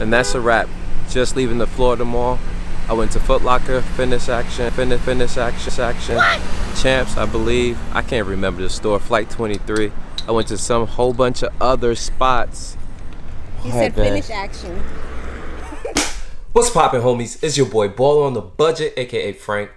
And that's a wrap. Just leaving the Florida Mall. I went to Foot Locker, Fitness Action, what? Champs, I believe. I can't remember the store, Flight 23. I went to some whole bunch of other spots. You said Fitness Action. What's poppin', homies? It's your boy, Baller on the Budget, aka Frank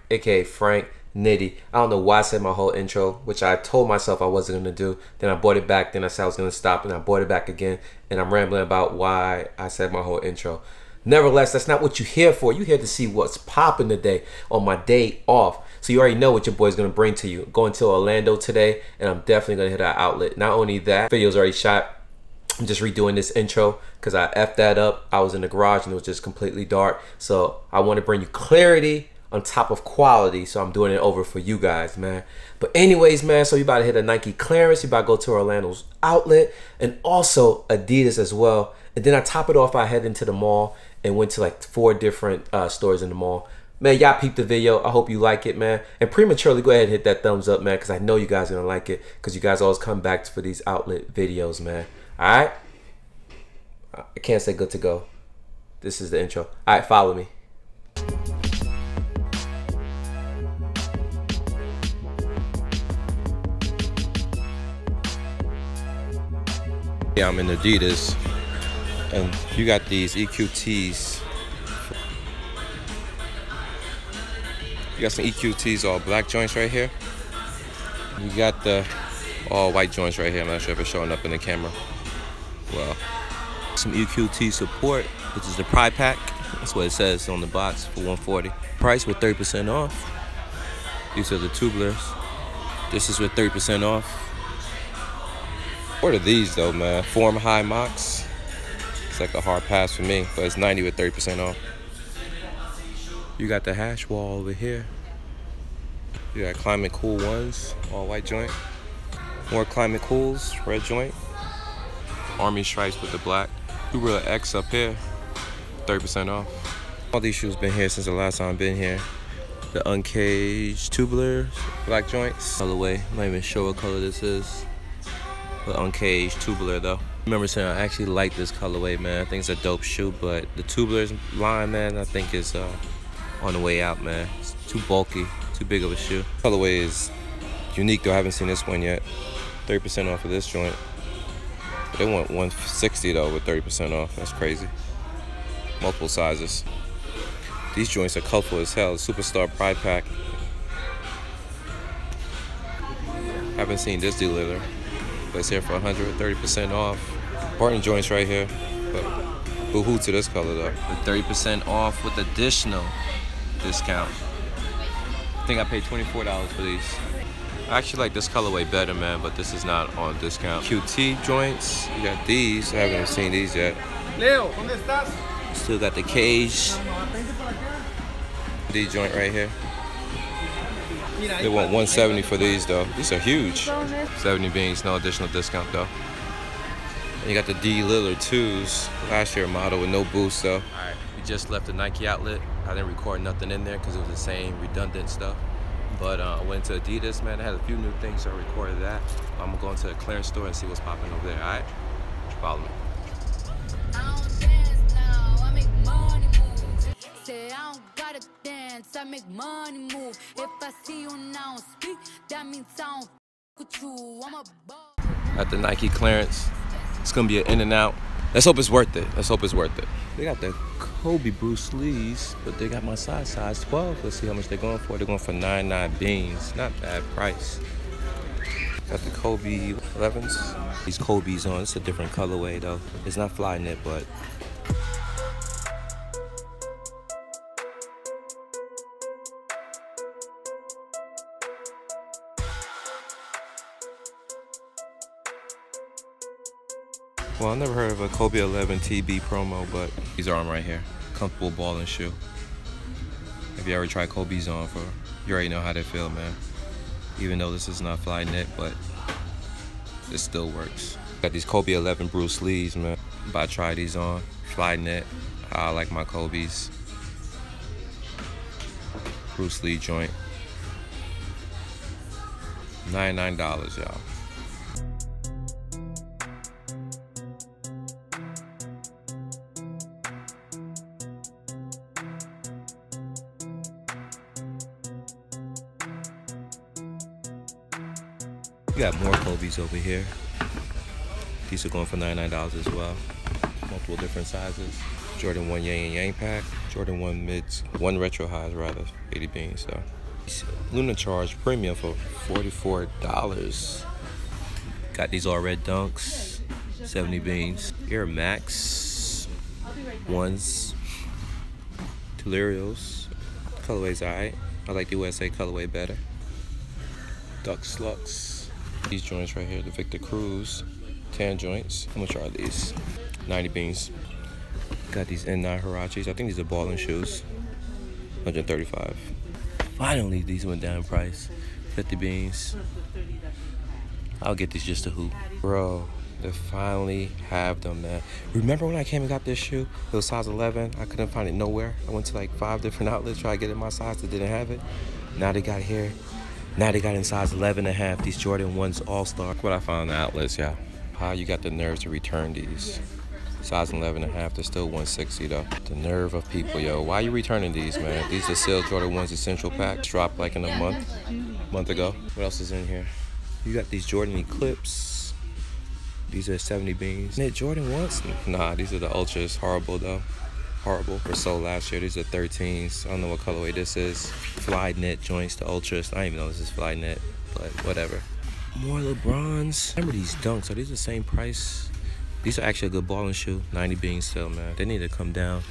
Nitty. I don't know why I said my whole intro, which I told myself I wasn't gonna do. Then I bought it back, then I said I was gonna stop, and I bought it back again. And I'm rambling about why I said my whole intro. Nevertheless, that's not what you're here for. You're here to see what's popping today on my day off. So you already know what your boy's going to bring to you. Going to Orlando today, and I'm definitely going to hit our outlet. Not only that, video's already shot. I'm just redoing this intro because I effed that up. I was in the garage and it was just completely dark. So I want to bring you clarity on top of quality. So I'm doing it over for you guys, man. But anyways, man, so you about to hit a Nike clearance. You about to go to Orlando's outlet and also Adidas as well. And then I top it off, I head into the mall and went to like 4 different stores in the mall. Man, y'all peeped the video. I hope you like it, man. And prematurely, go ahead and hit that thumbs up, man, because I know you guys are going to like it because you guys always come back for these outlet videos, man. All right? I can't say good to go. This is the intro. All right, follow me. Yeah, I'm in Adidas. And you got these EQTs. You got some EQTs, all black joints right here. You got the all white joints right here. I'm not sure if it's showing up in the camera. Well, some EQT support, which is the Pry Pack. That's what it says on the box for $140. Price with 30% off. These are the tubulars. This is with 30% off. What are these though, man? Form High Mocs. It's like a hard pass for me, but it's 90 with 30% off. You got the hash wall over here. You got Climate Cool ones, all white joint. More Climate Cools, red joint. Army stripes with the black. Uber X up here, 30% off. All these shoes been here since the last time I've been here. The Uncaged tubular, black joints. By the way, I'm not even sure what color this is. But Uncaged tubular though. Remember saying I actually like this colorway, man. I think it's a dope shoe, but the tubulars line, man, I think is on the way out, man. It's too bulky, too big of a shoe. Colorway is unique though. I haven't seen this one yet. 30% off of this joint. They want 160 though with 30% off. That's crazy. Multiple sizes. These joints are colorful as hell. Superstar Pride Pack. Haven't seen this dealer. But it's here for 130% off. Barton joints right here, but boohoo to this color though. With 30% off with additional discount. I think I paid $24 for these. I actually like this colorway better, man, but this is not on discount. QT joints, you got these. I haven't seen these yet. Leo, still got the cage. D joint right here. They want 170 for these though. These are huge. 70 beans, no additional discount though. And you got the D Lillard 2s, last year model with no boost though. Alright, we just left the Nike outlet. I didn't record nothing in there because it was the same redundant stuff. But I went to Adidas, man. They had a few new things, so I recorded that. I'm going to the clearance store and see what's popping over there, alright? Follow me. I don't dance now, I make money moves. Say I don't gotta dance, I make money move. If I see you now speak, that means I don't f you. I'm a ball. At the Nike clearance. It's gonna be an in and out. Let's hope it's worth it. Let's hope it's worth it. They got the Kobe Bruce Lees, but they got my size 12. Let's see how much they're going for. They're going for 99 beans. Not bad price. Got the Kobe 11s. These Kobe's on. It's a different colorway though. It's not fly knit, but. Well, I never heard of a Kobe 11 TB promo, but these are on right here. Comfortable ball and shoe. If you ever try Kobe's on, for you already know how they feel, man. Even though this is not fly knit, but it still works. Got these Kobe 11 Bruce Lees, man. I'm about to try these on. Fly knit. I like my Kobe's. Bruce Lee joint. $99, y'all. We got more Kobe's over here. These are going for $99 as well. Multiple different sizes. Jordan 1 Yang and Yang pack. Jordan 1 mids, 1 retro highs rather, 80 beans. So Luna Charge premium for $44. Got these all red dunks, 70 beans. Air Max ones, Delirios. Colorway's alright. I like the USA colorway better. Duck Slux. These joints right here, the Victor Cruz tan joints. How much are these? 90 beans. Got these N9 Hirachis. I think these are balling shoes. 135. Finally, these went down in price. 50 beans. I'll get these just to hoop. Bro, they finally have them, man. Remember when I came and got this shoe? It was size 11. I couldn't find it nowhere. I went to like 5 different outlets, tried to get it in my size, that didn't have it. Now they got here. Now they got in size 11.5. These Jordan 1's All-Star. What I found in the outlets, yeah. How you got the nerves to return these? Size 11.5, they're still 160 though. The nerve of people, yo. Why are you returning these, man? These are still Jordan 1's Essential Pack. Dropped like in a month ago. What else is in here? You got these Jordan Eclipse. These are 70 beans. Isn't it Jordan 1's? Nah, these are the Ultras. Horrible though. Horrible for sold last year. These are 13s. I don't know what colorway this is. Fly knit joints, the Ultras. I don't even know this is fly knit, but whatever. More LeBrons. Remember these dunks? Are these the same price? These are actually a good balling shoe. 90 beans still, man. They need to come down.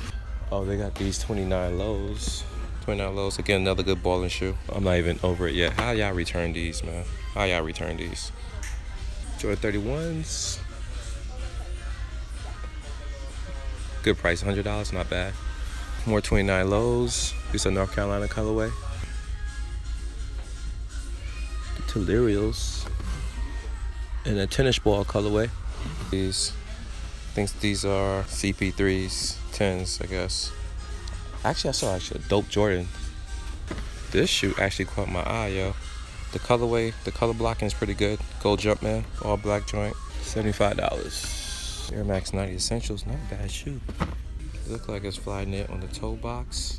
Oh, they got these 29 lows. 29 lows, again, another good balling shoe. I'm not even over it yet. How y'all return these, man? How y'all return these? Jordan 31s. Good price, $100, not bad. More 29 lows. These are North Carolina colorway. The Delirios. And a tennis ball colorway. These, I think these are CP3s, 10s, I guess. Actually, I saw actually a dope Jordan. This shoe actually caught my eye, yo. The colorway, the color blocking is pretty good. Gold Jumpman, all black joint, $75. Air Max 90 Essentials, not a bad shoe. Look like it's fly knit on the toe box.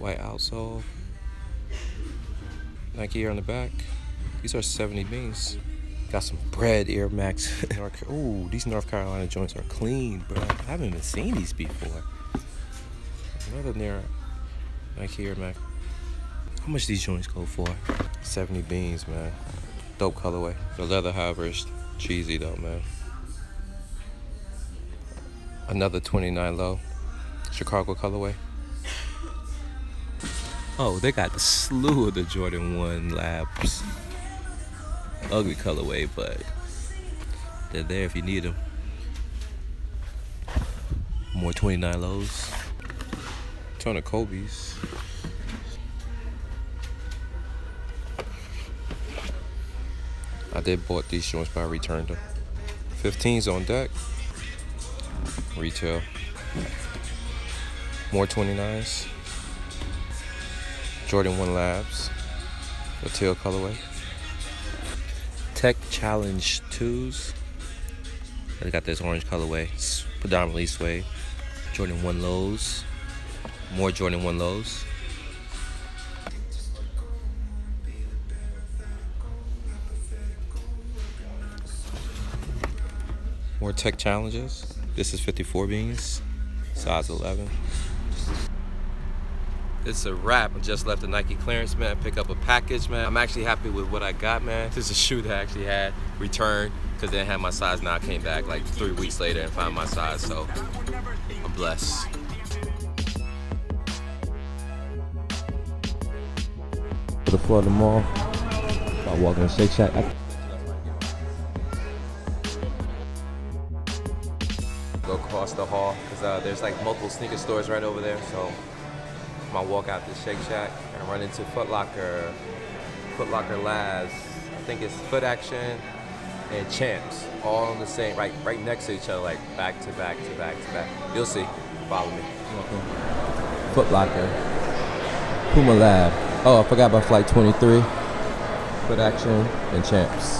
White outsole. Nike Air on the back. These are 70 beans. Got some bread Air Max. Ooh, these North Carolina joints are clean, bro. I haven't even seen these before. Another near Nike Air Max. How much these joints go for? 70 beans, man. Dope colorway. The leather, however, is cheesy though, man. Another 29 low. Chicago colorway. Oh, they got a slew of the Jordan 1 Labs. Ugly colorway, but they're there if you need them. More 29 lows. Ton of Kobe's. I did bought these joints, but I returned them. 15s on deck. Retail. More 29s. Jordan 1 Labs. The teal colorway. Tech Challenge 2s. They got this orange colorway. It's predominantly suede. Jordan 1 lows. More Jordan 1 lows. More Tech Challenges. This is 54 beans. Size 11. It's a wrap. I just left the Nike clearance, man. Pick up a package, man. I'm actually happy with what I got, man. This is a shoe that I actually had returned because they didn't have my size. Now I came back like 3 weeks later and found my size, so I'm blessed. For the Florida Mall, I'm walking to Shake Shack. Go across the hall because there's like multiple sneaker stores right over there, so. I walk out to Shake Shack and run into Foot Locker Labs, I think it's Foot Action and Champs, all on the same, right next to each other, like back to back to back to back. You'll see, follow me. Foot Locker, Puma Lab, oh I forgot about Flight 23, Foot Action and Champs.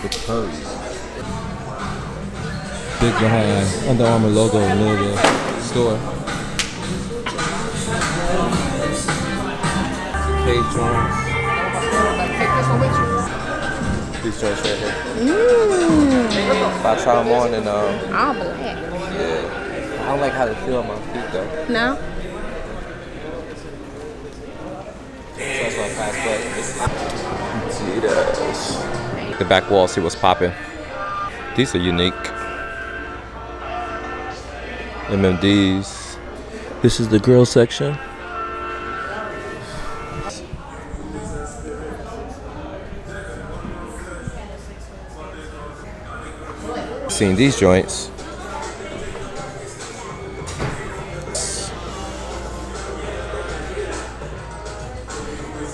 The pose. big behind Under Armour logo near the store. Cage ones. These shirts right here. If I try them on and all black. Yeah. I don't like how they feel on my feet though. No. That's why I passed by. Adidas. The back wall, see what's popping. These are unique. MMDs. This is the grill section. Seen these joints.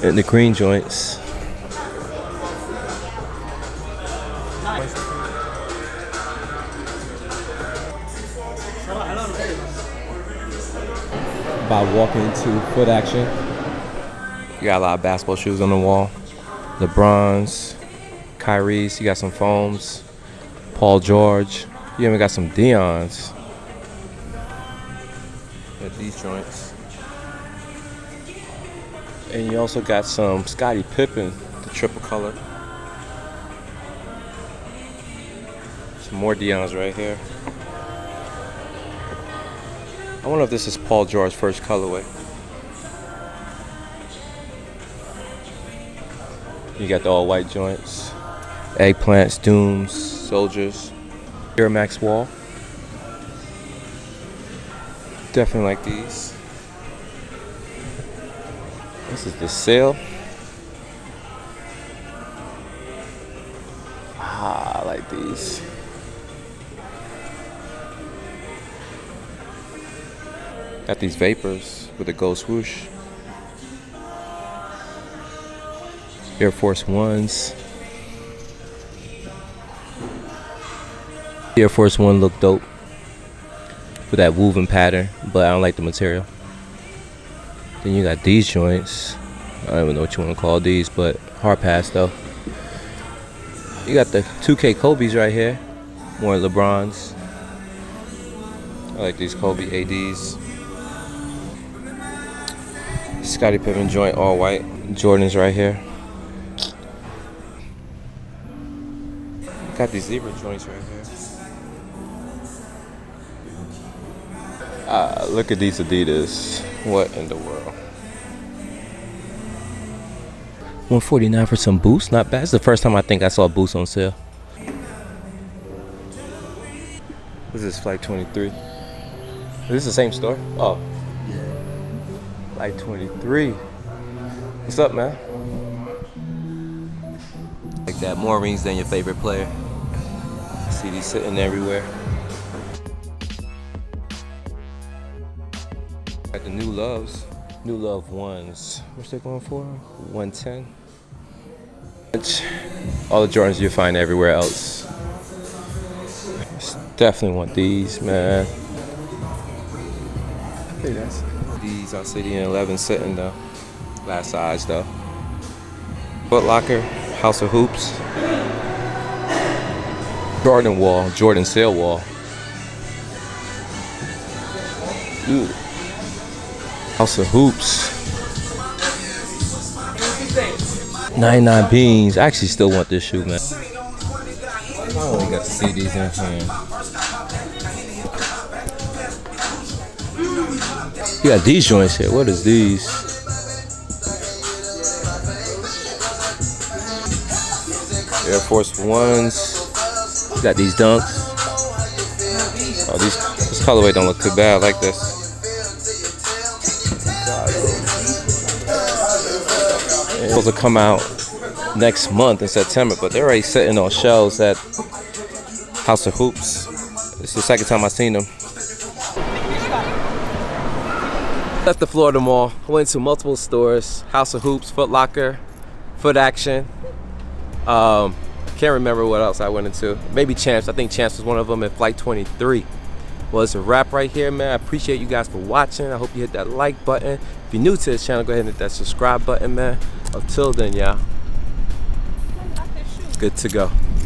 And the green joints. By walking to Foot Action. You got a lot of basketball shoes on the wall. LeBron's, Kyrie's, you got some foams. Paul George, you even got some Deion's. Got these joints. And you also got some Scottie Pippen, the triple color. Some more Deion's right here. I wonder if this is Paul George's first colorway. You got the all white joints, eggplants, dooms, soldiers, Air Max wall. Definitely like these. This is the sale. Ah, I like these. Got these Vapors with a gold swoosh. Air Force Ones. The Air Force One looked dope with that woven pattern, but I don't like the material. Then you got these joints. I don't even know what you want to call these, but hard pass though. You got the 2K Kobe's right here. More LeBron's. I like these Kobe AD's. Scottie Pippen joint, all white. Jordan's right here. Got these zebra joints right here. Ah, look at these Adidas. What in the world? 149 for some boots, not bad. It's the first time I think I saw boots on sale. This is Flight 23. Is this the same store? Oh. Flight 23. What's up, man? Like that, more rings than your favorite player. See these sitting everywhere. Got the new loves, new love ones. What's they going for? 110. All the Jordans you find everywhere else. Definitely want these, man. I think that's it. These are City and 11 sitting though. Last size though. Foot Locker, House of Hoops. Jordan wall, Jordan sale wall. Ooh. House of Hoops. 99 beans. I actually still want this shoe, man. Oh, we got the CDs in hand. You got these joints here. What is these? Air Force Ones. You got these Dunks. Oh, this colorway don't look too bad. I like this. They're supposed to come out next month in September, but they're already sitting on shelves at House of Hoops. It's the second time I've seen them. Left the Florida Mall, went to multiple stores, House of Hoops, Foot Locker, Foot Action. Can't remember what else I went into. Maybe Champs, I think Champs was one of them, and Flight 23. Well, it's a wrap right here, man. I appreciate you guys for watching. I hope you hit that like button. If you're new to this channel, go ahead and hit that subscribe button, man. Until then, y'all, good to go.